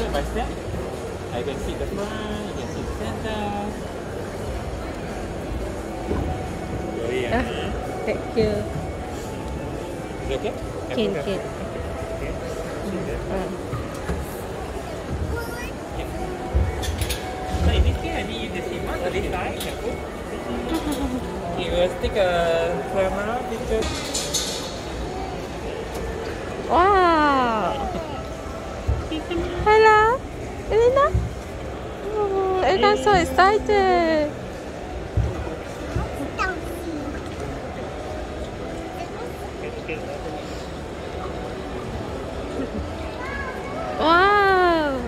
step by step. I can see the front, you can see the center. Very yummy. Thank you. Is it okay? Can. Okay. So in this case, I need you to see one of this side. Okay, we'll stick a camera picture. Wow! Hello, Elena? Oh, Elena's so excited! Wow!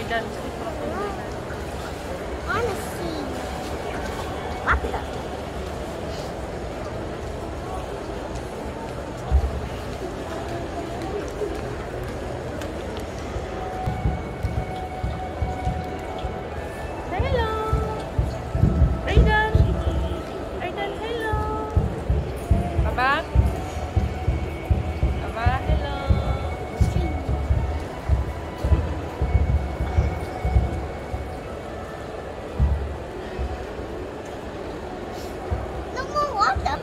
I want to see what the hello, Raiden. Raiden, hello. Baba. No more water bowl.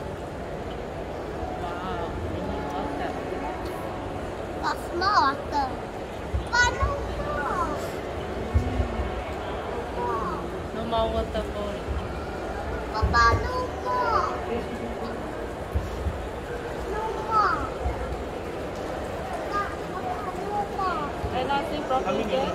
Papa, no more. No more. Can I see properly there? Raiden.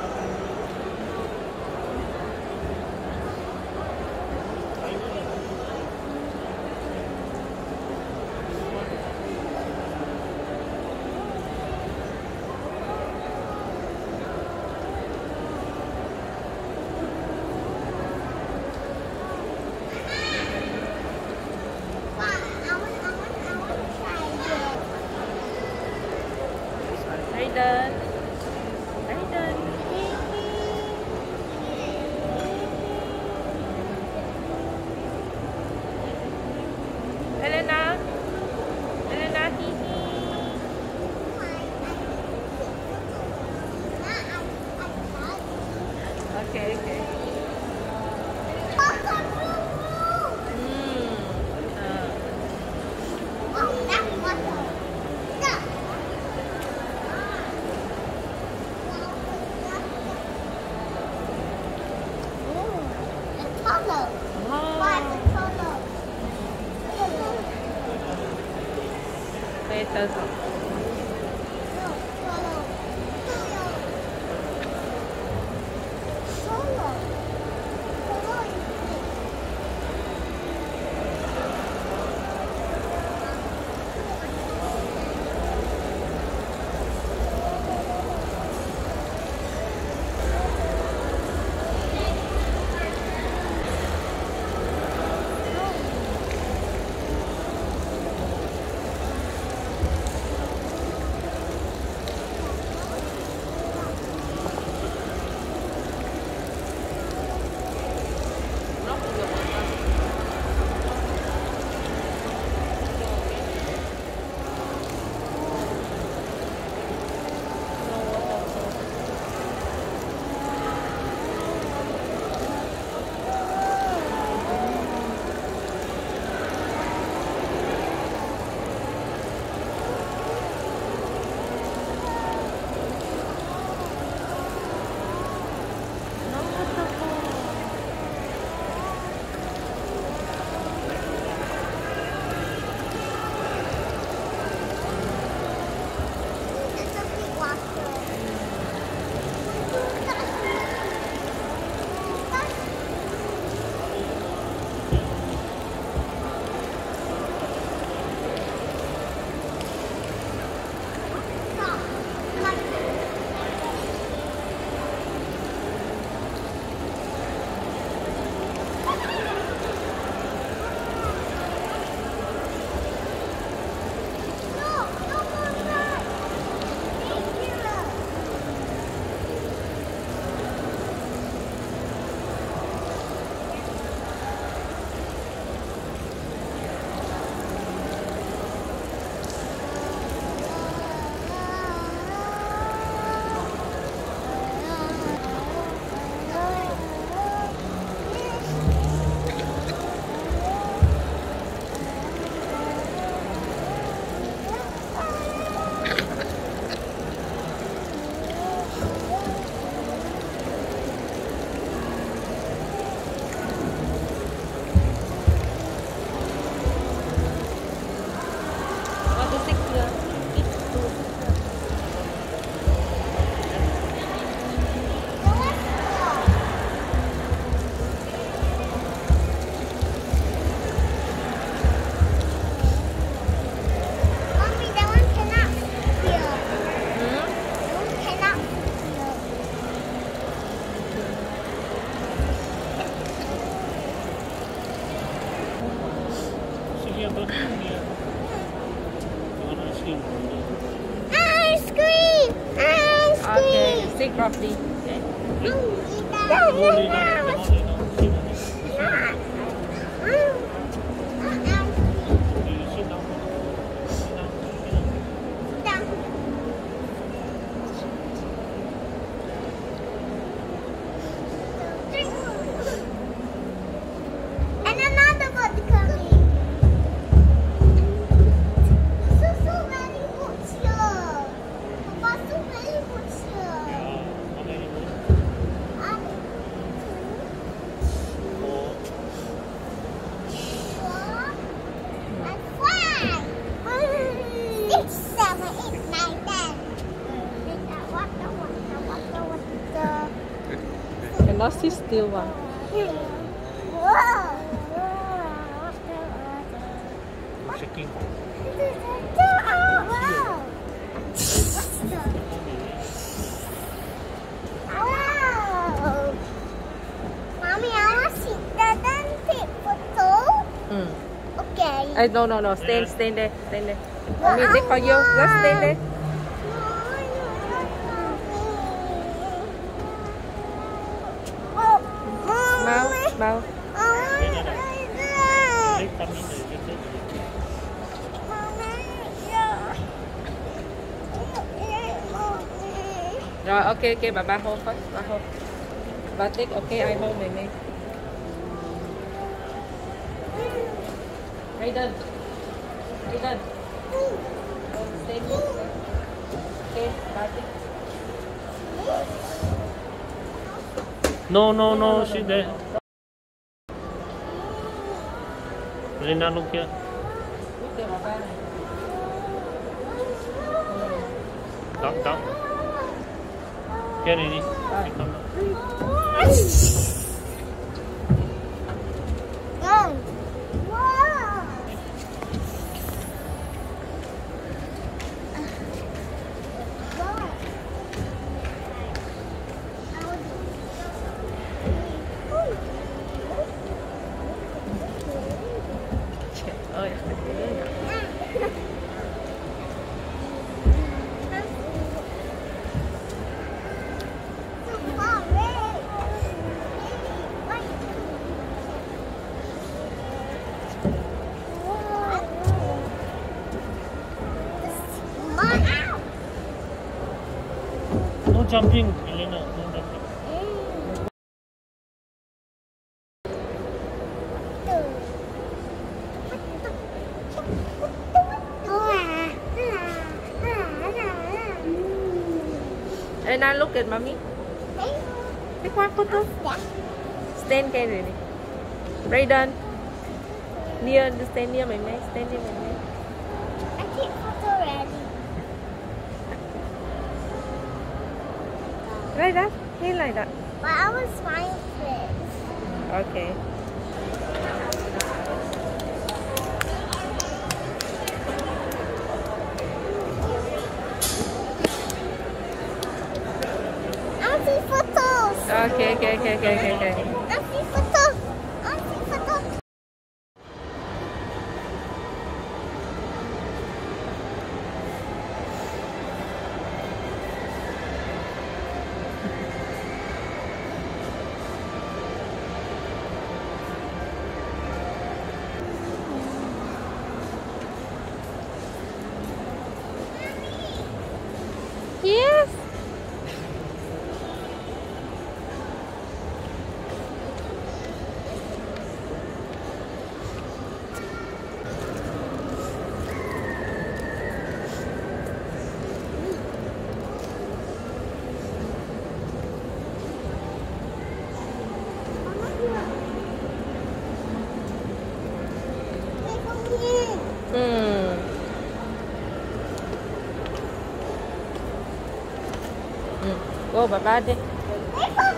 Elena. Elena, hee hee. Okay. It doesn't. Ice cream! Ice cream! Okay, sit properly. Last is still one. Shaking. Mommy, I want to sit there and take photo. Okay. No. Stand there. Mommy, they call you. Let's stand there. Mau. Rồi, ok, bà hold first, bà take, ok, I hold baby. Hayden. Stay here. Ok, bà take. No, she there. Rina, look here. Down. Here, Nini. Come down. No jumping, Elena. No jumping. And now look at mommy. Take one photo. Stand here, Elena. Right down. Stand near my neck. I take photo ready. Right up, here like that. But I was fine first. Okay. I see photos. Okay. I see photos. Yes. Go, Baba. Wait for me, Baba.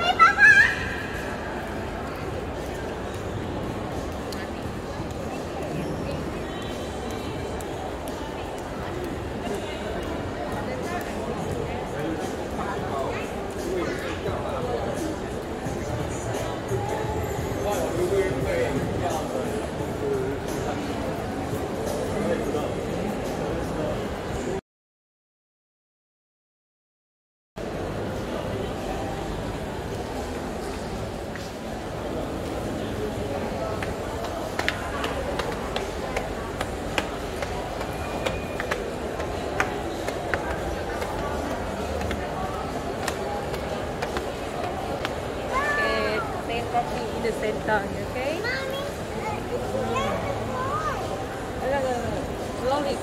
Okay? Mommy, load it.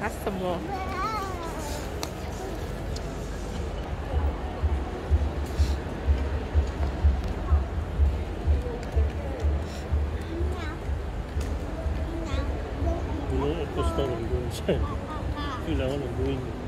That's the ball. No, it's not going to go inside. You know what I'm doing.